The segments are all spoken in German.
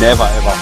Never ever.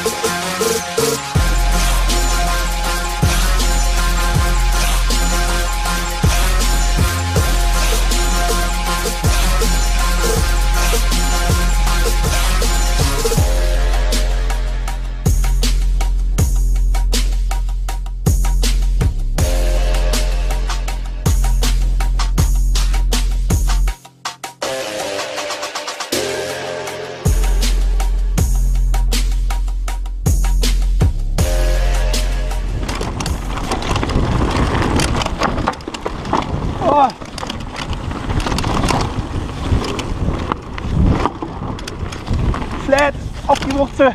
Flat auf die Wurzel.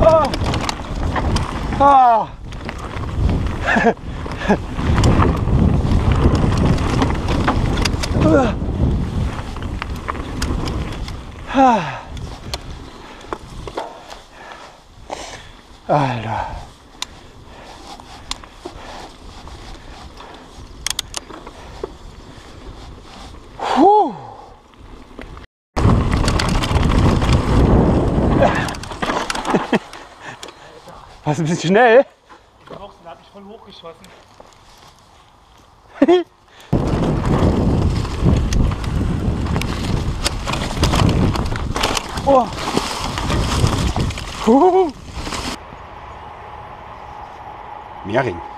Oh. Oh. Alter. War's ein bisschen schnell? Den Boxen hab ich voll hochgeschossen. Oh. Mehring.